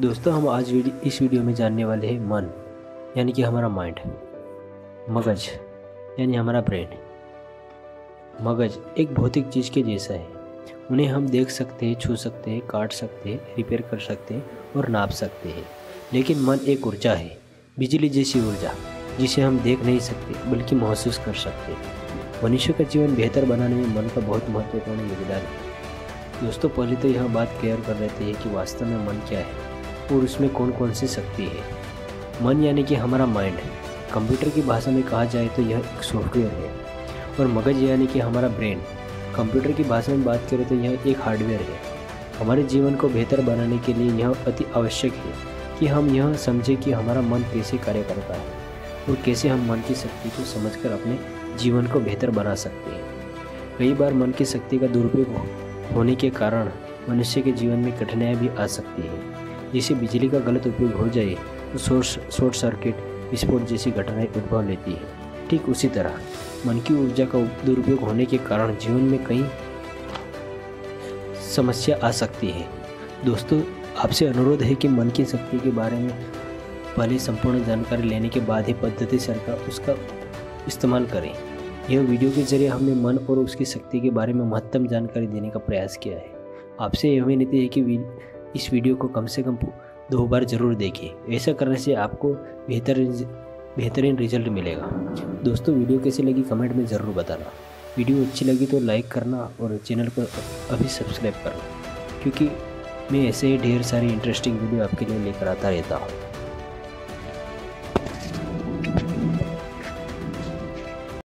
दोस्तों हम आज इस वीडियो में जानने वाले हैं मन यानी कि हमारा माइंड, मगज यानी हमारा ब्रेन। मगज एक भौतिक चीज़ के जैसा है, उन्हें हम देख सकते हैं, छू सकते हैं, काट सकते हैं, रिपेयर कर सकते हैं और नाप सकते हैं। लेकिन मन एक ऊर्जा है, बिजली जैसी ऊर्जा, जिसे हम देख नहीं सकते बल्कि महसूस कर सकते हैं। मनुष्य का जीवन बेहतर बनाने में मन का बहुत महत्वपूर्ण योगदान है। दोस्तों पहले तो यह बात क्लियर कर लेते हैं कि वास्तव में मन क्या है और उसमें कौन कौन सी शक्ति है। मन यानी कि हमारा माइंड, कंप्यूटर की भाषा में कहा जाए तो यह एक सॉफ्टवेयर है, और मगज यानी कि हमारा ब्रेन, कंप्यूटर की भाषा में बात करें तो यह एक हार्डवेयर है। हमारे जीवन को बेहतर बनाने के लिए यह अति आवश्यक है कि हम यह समझें कि हमारा मन कैसे कार्य करता है और कैसे हम मन की शक्ति को समझकर अपने जीवन को बेहतर बना सकते हैं। कई बार मन की शक्ति का दुरुपयोग होने के कारण मनुष्य के जीवन में कठिनाई भी आ सकती है। जैसे बिजली का गलत उपयोग हो जाए तो शॉर्ट सर्किट, विस्फोट जैसी घटनाएं उद्भव लेती है। ठीक उसी तरह मन की ऊर्जा का दुरुपयोग होने के कारण जीवन में कई समस्या आ सकती है। दोस्तों आपसे अनुरोध है कि मन की शक्ति के बारे में पहले संपूर्ण जानकारी लेने के बाद ही पद्धति सरकार उसका इस्तेमाल करें। यह वीडियो के जरिए हमने मन और उसकी शक्ति के बारे में महत्तम जानकारी देने का प्रयास किया है। आपसे यह विनती है कि इस वीडियो को कम से कम 2 बार ज़रूर देखें। ऐसा करने से आपको बेहतरीन रिजल्ट मिलेगा। दोस्तों वीडियो कैसी लगी कमेंट में ज़रूर बताना। वीडियो अच्छी लगी तो लाइक करना और चैनल को अभी सब्सक्राइब करना, क्योंकि मैं ऐसे ही ढेर सारी इंटरेस्टिंग वीडियो आपके लिए लेकर आता रहता हूँ।